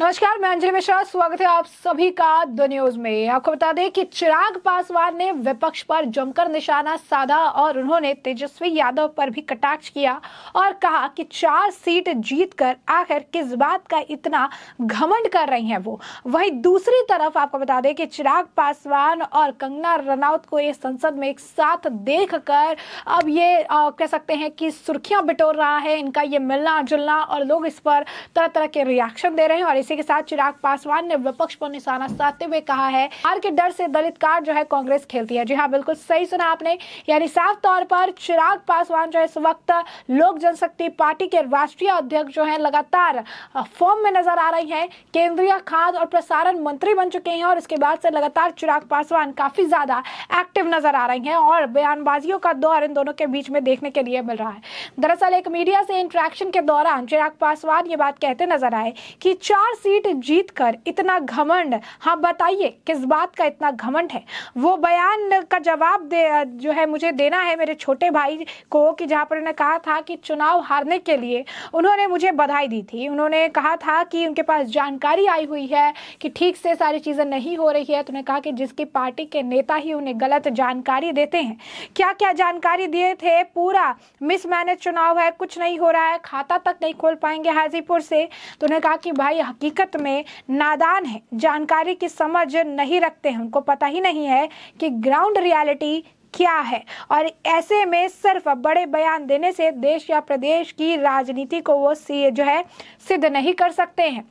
नमस्कार, मैं अंजलि मिश्रा, स्वागत है आप सभी का द न्यूज में। आपको बता दें कि चिराग पासवान ने विपक्ष पर जमकर निशाना साधा और उन्होंने तेजस्वी यादव पर भी कटाक्ष किया और कहा कि 4 सीट जीतकर आखिर किस बात का इतना घमंड कर रही हैं वो। वहीं दूसरी तरफ आपको बता दें कि चिराग पासवान और कंगना रनौत को ये संसद में एक साथ देख कर अब ये कह सकते हैं कि सुर्खियाँ बटोर रहा है इनका ये मिलना जुलना, और लोग इस पर तरह तरह के रिएक्शन दे रहे हैं। और के साथ चिराग पासवान ने विपक्ष पर निशाना साधते हुए कहा है हार के डर से दलित कार्ड जो है कांग्रेस खेलती है। जी हां, बिल्कुल सही सुना आपने, यानी साफ तौर पर चिराग पासवान जो है इस वक्त लोक जनशक्ति पार्टी के राष्ट्रीय अध्यक्ष जो है लगातार फॉर्म में नजर आ रही हैं। केंद्रीय खाद्य और प्रसारण मंत्री बन चुके हैं और इसके बाद से लगातार चिराग पासवान काफी ज्यादा एक्टिव नजर आ रही हैं और बयानबाजियों का दौर इन दोनों के बीच में देखने के लिए मिल रहा है। दरअसल एक मीडिया से इंटरेक्शन के दौरान चिराग पासवान ये बात कहते नजर आए कि 4 सीट जीतकर इतना घमंड, हाँ बताइए किस बात का इतना घमंड है। वो बयान का जवाब जो है मुझे देना है मेरे छोटे भाई को, कि जहाँ पर उन्होंने कहा था कि चुनाव हारने के लिए उन्होंने मुझे बधाई दी थी। उन्होंने कहा था कि उनके पास जानकारी आई हुई है कि ठीक से सारी चीज़ें नहीं हो रही है। तो उन्होंने कहा कि जिसकी पार्टी के नेता ही उन्हें गलत जानकारी देते हैं। क्या क्या जानकारी दिए थे, पूरा मिसमैनेज चुनाव है, कुछ नहीं हो रहा है, खाता तक नहीं खोल पाएंगे हाजीपुर से। तो उन्होंने कहा कि भाई हकीकत में नादान है, जानकारी की समझ नहीं रखते हैं, उनको पता ही नहीं है कि ग्राउंड रियलिटी क्या है। और ऐसे में सिर्फ बड़े बयान देने से देश या प्रदेश की राजनीति को वो जो है सिद्ध नहीं कर सकते हैं।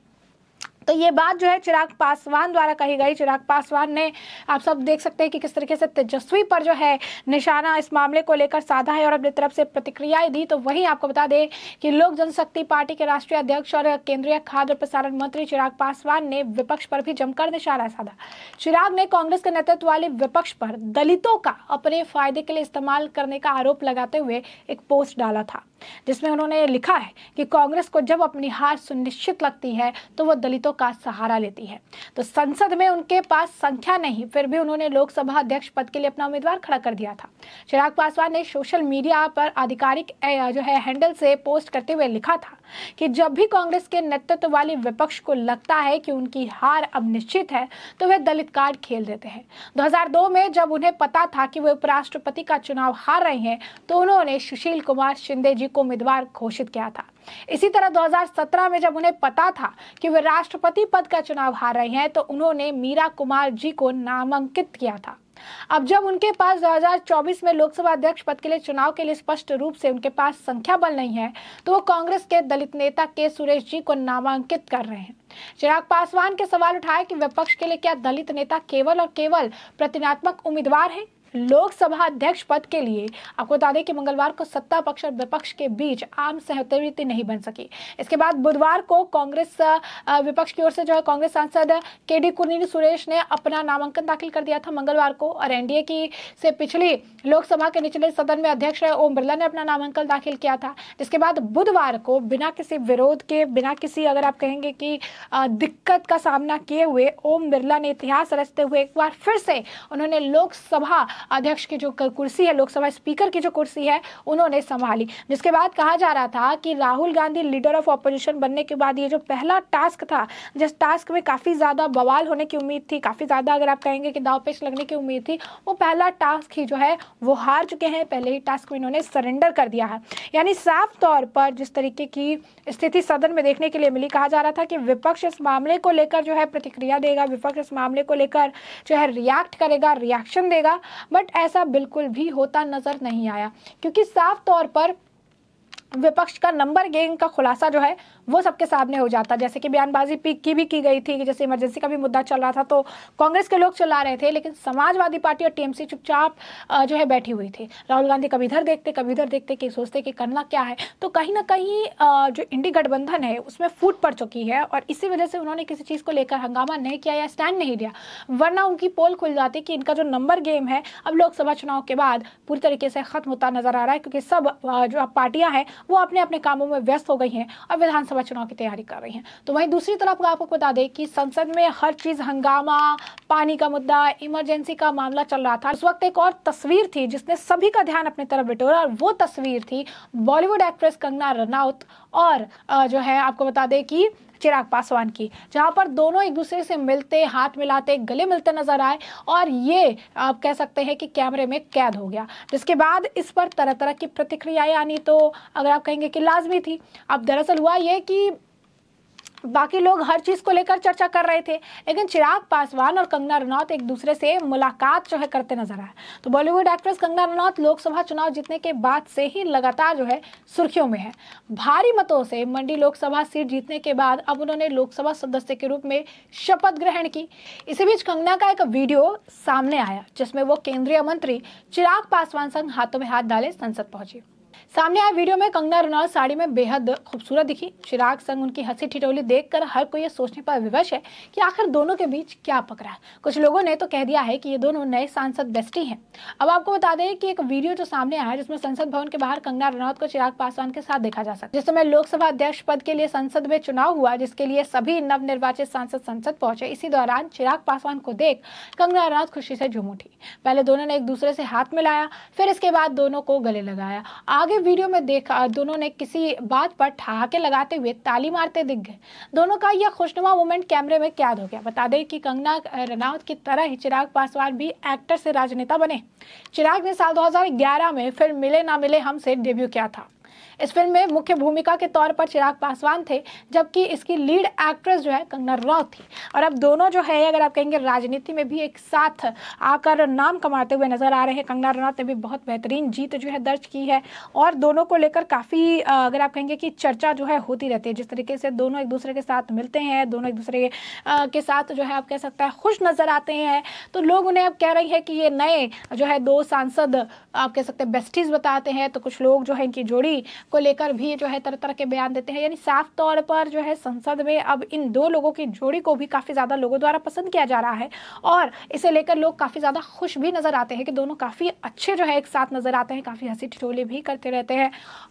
तो ये बात जो है चिराग पासवान द्वारा कही गई। चिराग पासवान ने, आप सब देख सकते हैं कि किस तरीके से तेजस्वी पर जो है निशाना इस मामले को लेकर साधा है और अपनी तरफ से प्रतिक्रियाएं दी। तो वहीं आपको बता दें कि लोक जनशक्ति पार्टी के राष्ट्रीय अध्यक्ष और केंद्रीय खाद्य और प्रसारण मंत्री चिराग पासवान ने विपक्ष पर भी जमकर निशाना साधा। चिराग ने कांग्रेस के नेतृत्व वाले विपक्ष पर दलितों का अपने फायदे के लिए इस्तेमाल करने का आरोप लगाते हुए एक पोस्ट डाला था, जिसमें उन्होंने लिखा है कि कांग्रेस को जब अपनी हार सुनिश्चित लगती है तो वो दलितों का सहारा लेती है। तो संसद में उनके पास संख्या नहीं, फिर भी उन्होंने लोकसभा अध्यक्ष पद के लिए अपना उम्मीदवार खड़ा कर दिया था। चिराग पासवान ने सोशल मीडिया पर आधिकारिक जो है हैंडल से पोस्ट करते हुए लिखा था कि जब भी कांग्रेस के नेतृत्व वाले विपक्ष को लगता है कि उनकी हार अब निश्चित है तो वह दलित कार्ड खेल देते हैं। 2002 में जब उन्हें पता था कि वे उपराष्ट्रपति का चुनाव हार रहे हैं तो उन्होंने सुशील कुमार शिंदे जी को उम्मीदवार घोषित किया था। इसी तरह 2017 में जब उन्हें पता था कि वे राष्ट्रपति पद का चुनाव हार रहे हैं तो उन्होंने मीरा कुमार जी को नामांकित किया था। अब जब उनके पास 2024 में लोकसभा अध्यक्ष पद के लिए चुनाव के लिए स्पष्ट रूप से उनके पास संख्या बल नहीं है तो वो कांग्रेस के दलित नेता के सुरेश जी को नामांकित कर रहे हैं। चिराग पासवान के सवाल उठाए कि विपक्ष के लिए क्या दलित नेता केवल और केवल प्रतिनात्मक उम्मीदवार है। लोकसभा अध्यक्ष पद के लिए आपको बता दें कि मंगलवार को सत्ता पक्ष और विपक्ष के बीच आम सहमति नहीं बन सकी। इसके बाद बुधवार को कांग्रेस विपक्ष की ओर से जो है कांग्रेस सांसद केडी कुनिल सुरेश ने अपना नामांकन दाखिल कर दिया था मंगलवार को। और एनडीए की से पिछली लोकसभा के निचले सदन में अध्यक्ष ओम बिरला ने अपना नामांकन दाखिल किया था, जिसके बाद बुधवार को बिना किसी विरोध के, बिना किसी अगर आप कहेंगे कि दिक्कत का सामना किए हुए ओम बिरला ने इतिहास रचते हुए एक बार फिर से उन्होंने लोकसभा अध्यक्ष की जो कुर्सी है, लोकसभा स्पीकर की जो कुर्सी है, उन्होंने संभाली। जिसके बाद कहा जा रहा था कि Rahul Gandhi leader of opposition बनने के बाद ये जो पहला टास्क था, जिस टास्क में काफ़ी ज़्यादा बवाल होने की उम्मीद थी, काफ़ी ज़्यादा अगर आप कहेंगे कि दाव पेच लगने की उम्मीद थी, वो पहला टास्क ही जो है वो हार चुके हैं। पहले ही टास्क में इन्होंने सरेंडर कर दिया है। यानी साफ तौर पर जिस तरीके की स्थिति सदन में देखने के लिए मिली, कहा जा रहा था कि विपक्ष इस मामले को लेकर जो है प्रतिक्रिया देगा, विपक्ष इस मामले को लेकर जो है रिएक्ट करेगा, रिएक्शन देगा, बट ऐसा बिल्कुल भी होता नजर नहीं आया, क्योंकि साफ तौर पर विपक्ष का नंबर गेम का खुलासा जो है वो सबके सामने हो जाता। जैसे कि बयानबाजी की भी की गई थी कि जैसे इमरजेंसी का भी मुद्दा चल रहा था तो कांग्रेस के लोग चिल्ला रहे थे, लेकिन समाजवादी पार्टी और टीएमसी चुपचाप जो है बैठी हुई थी। राहुल गांधी कभी इधर देखते, कभी उधर देखते, कि सोचते कि करना क्या है। तो कहीं ना कहीं जो इंडी गठबंधन है उसमें फूट पड़ चुकी है और इसी वजह से उन्होंने किसी चीज़ को लेकर हंगामा नहीं किया या स्टैंड नहीं दिया, वरना उनकी पोल खुल जाती कि इनका जो नंबर गेम है अब लोकसभा चुनाव के बाद पूरी तरीके से खत्म होता नजर आ रहा है, क्योंकि सब जो पार्टियाँ हैं वो अपने अपने कामों में व्यस्त हो गई हैं और विधानसभा चुनाव की तैयारी कर रही हैं। तो वहीं दूसरी तरफ आपको बता दें कि संसद में हर चीज हंगामा, पानी का मुद्दा, इमरजेंसी का मामला चल रहा था। उस वक्त एक और तस्वीर थी जिसने सभी का ध्यान अपनी तरफ बिटोरा, और वो तस्वीर थी बॉलीवुड एक्ट्रेस कंगना रनौत और जो है आपको बता दें कि चिराग पासवान की, जहां पर दोनों एक दूसरे से मिलते, हाथ मिलाते, गले मिलते नजर आए और ये आप कह सकते हैं कि कैमरे में कैद हो गया, जिसके बाद इस पर तरह तरह की प्रतिक्रियाएं आनी तो अगर आप कहेंगे कि लाजमी थी। अब दरअसल हुआ ये कि बाकी लोग हर चीज़ को लेकर चर्चा कर रहे थे, लेकिन चिराग पासवान और कंगना रनौत एक दूसरे से मुलाकात जो है करते नजर आए। तो बॉलीवुड एक्ट्रेस कंगना रनौत लोकसभा चुनाव जीतने के बाद से ही लगातार जो है सुर्खियों में है। भारी मतों से मंडी लोकसभा सीट जीतने के बाद अब उन्होंने लोकसभा सदस्य के रूप में शपथ ग्रहण की। इसी बीच कंगना का एक वीडियो सामने आया जिसमें वो केंद्रीय मंत्री चिराग पासवान संग हाथों में हाथ डाले संसद पहुंची। सामने आए वीडियो में कंगना रनौत साड़ी में बेहद खूबसूरत दिखी। चिराग संग उनकी हंसी ठिठोली देखकर हर कोई ये सोचने पर विवश है कि आखिर दोनों के बीच क्या पकड़ा है। कुछ लोगों ने तो कह दिया है कि ये दोनों नए सांसद बेस्टी हैं। अब आपको बता दें कि एक वीडियो जो सामने आया जिसमें संसद भवन के बाहर कंगना रनौत को चिराग पासवान के साथ देखा जा सकता है। जिस समय लोकसभा अध्यक्ष पद के लिए संसद में चुनाव हुआ, जिसके लिए सभी नवनिर्वाचित सांसद संसद पहुंचे, इसी दौरान चिराग पासवान को देख कंगना रनौत खुशी से झूम उठी। पहले दोनों ने एक दूसरे से हाथ मिलाया, फिर इसके बाद दोनों को गले लगाया। आगे वीडियो में देखा दोनों ने किसी बात पर ठहाके लगाते हुए ताली मारते दिख गए। दोनों का यह खुशनुमा मोमेंट कैमरे में कैद हो गया। बता दें कि कंगना रनौत की तरह ही चिराग पासवान भी एक्टर से राजनेता बने। चिराग ने साल 2011 में फिल्म मिले ना मिले हमसे डेब्यू किया था। इस फिल्म में मुख्य भूमिका के तौर पर चिराग पासवान थे, जबकि इसकी लीड एक्ट्रेस जो है कंगना रनौत थी। और अब दोनों जो है अगर आप कहेंगे राजनीति में भी एक साथ आकर नाम कमाते हुए नजर आ रहे हैं। कंगना रनौत ने भी बहुत बेहतरीन जीत जो है दर्ज की है और दोनों को लेकर काफ़ी अगर आप कहेंगे कि चर्चा जो है होती रहती है। जिस तरीके से दोनों एक दूसरे के साथ मिलते हैं, दोनों एक दूसरे के साथ जो है आप कह सकते हैं खुश नज़र आते हैं, तो लोग उन्हें अब कह रहे हैं कि ये नए जो है दो सांसद आप कह सकते हैं बेस्टीज बताते हैं। तो कुछ लोग जो है इनकी जोड़ी को लेकर भी जो है तरह तरह के बयान देते हैं। यानी साफ तौर पर जो है संसद में अब इन दो लोगों की जोड़ी को भी काफ़ी ज़्यादा लोगों द्वारा पसंद किया जा रहा है और इसे लेकर लोग काफ़ी ज़्यादा खुश भी नज़र आते हैं कि दोनों काफ़ी अच्छे जो है एक साथ नज़र आते हैं, काफ़ी हंसी ठिठोली भी करते रहते हैं।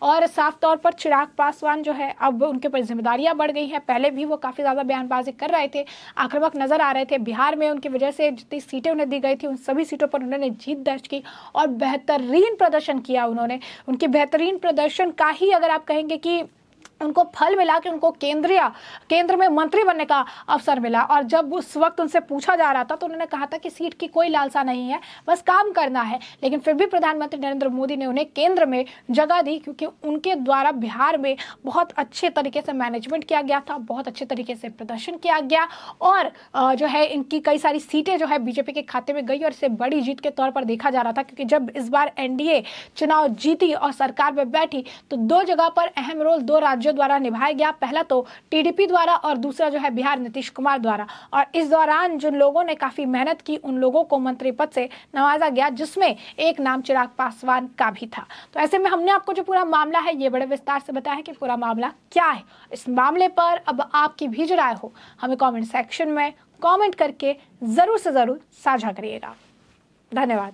और साफ तौर पर चिराग पासवान जो है अब उनके ऊपर जिम्मेदारियाँ बढ़ गई हैं। पहले भी वो काफ़ी ज़्यादा बयानबाजी कर रहे थे, आक्रामक नज़र आ रहे थे। बिहार में उनकी वजह से जितनी सीटें उन्हें दी गई थी उन सभी सीटों पर उन्होंने जीत दर्ज की और बेहतरीन प्रदर्शन किया उन्होंने। उनके बेहतरीन प्रदर्शन का ही अगर आप कहेंगे कि उनको फल मिला कि उनको केंद्र में मंत्री बनने का अवसर मिला। और जब उस वक्त उनसे पूछा जा रहा था तो उन्होंने कहा था कि सीट की कोई लालसा नहीं है, बस काम करना है। लेकिन फिर भी प्रधानमंत्री नरेंद्र मोदी ने उन्हें केंद्र में जगह दी, क्योंकि उनके द्वारा बिहार में बहुत अच्छे तरीके से मैनेजमेंट किया गया था, बहुत अच्छे तरीके से प्रदर्शन किया गया और जो है इनकी कई सारी सीटें जो है बीजेपी के खाते में गई और इसे बड़ी जीत के तौर पर देखा जा रहा था। क्योंकि जब इस बार NDA चुनाव जीती और सरकार में बैठी तो दो जगह पर अहम रोल दो राज्यों द्वारा निभाया गया। पहला तो TDP द्वारा और दूसरा जो है बिहार नीतीश कुमार द्वारा। और इस दौरान जिन लोगों ने काफी मेहनत की उन लोगों को मंत्री पद से नवाजा गया, जिसमें एक नाम चिराग पासवान का भी था। तो ऐसे में हमने आपको जो पूरा मामला है ये बड़े विस्तार से बताया कि पूरा मामला क्या है। इस मामले पर अब आपकी भी जो राय हो हमें कॉमेंट सेक्शन में कॉमेंट करके जरूर से जरूर साझा करिएगा। धन्यवाद।